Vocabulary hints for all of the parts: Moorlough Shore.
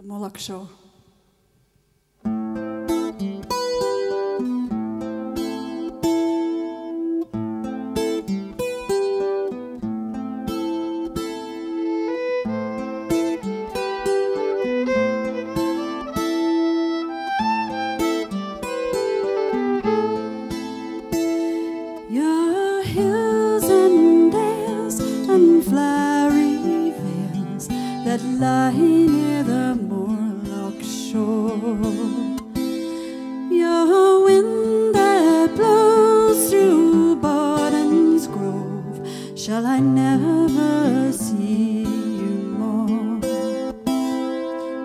the Moorlough Shore. That lie near the Moorlough shore, your wind that blows through Borden's Grove, shall I never see you more?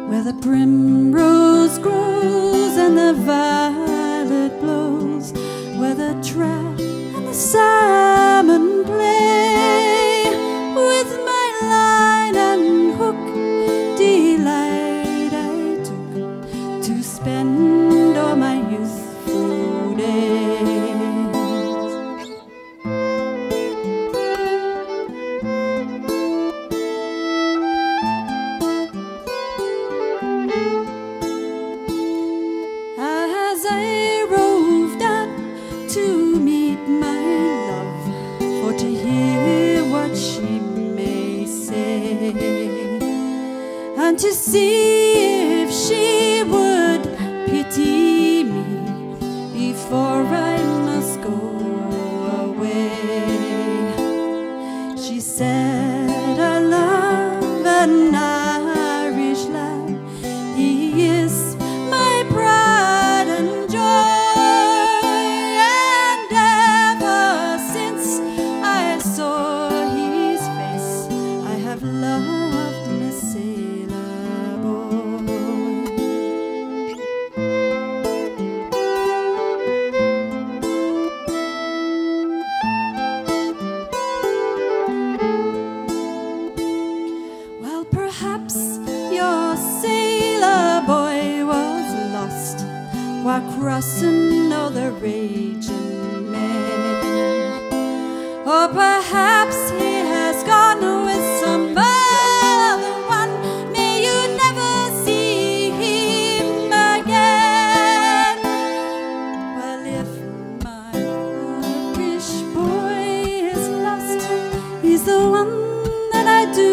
Where the primrose grows and the violet blows, where the trout and the salmon play, with my line and delight I took to spend all my youthful days. As I roved out to meet my love, for to hear what she may say, and to see if she would pity me before I must go away. She said, I love an Irish lad, he is my pride and joy. And ever since I saw his face, I have loved Miss A. Perhaps your sailor boy was lost while crossing all the raging men, or perhaps he has gone with some other one. May you never see him again. Well, if my Irish boy is lost, he's the one that I do.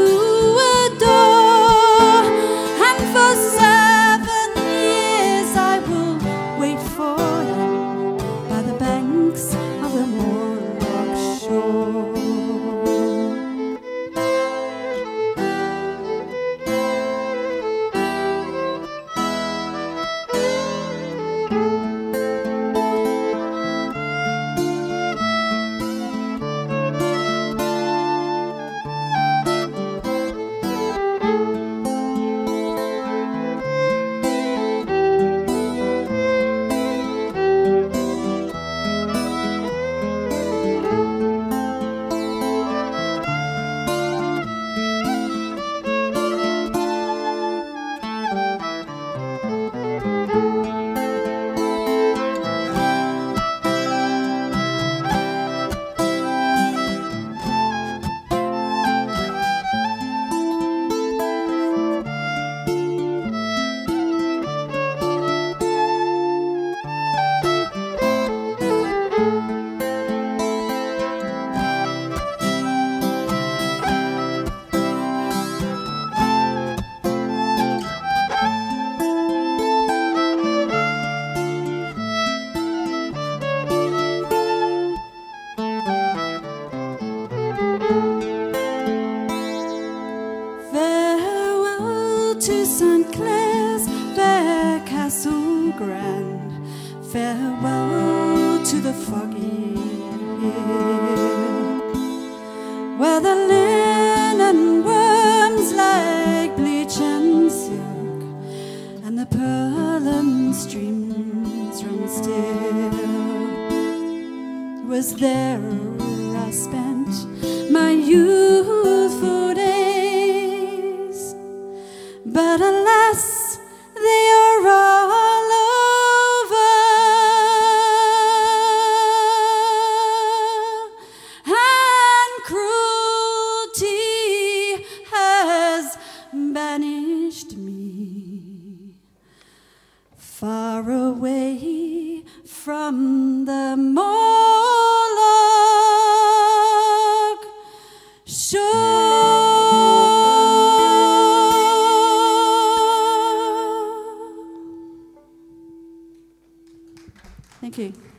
To St. Clair's fair castle grand, farewell to the foggy hill, where the linen worms like bleach and silk, and the purling streams run still. It was there I spent my youthful days, but alas, they are all over, and cruelty has banished me. Far away from the Moorlough Shore. Thank you.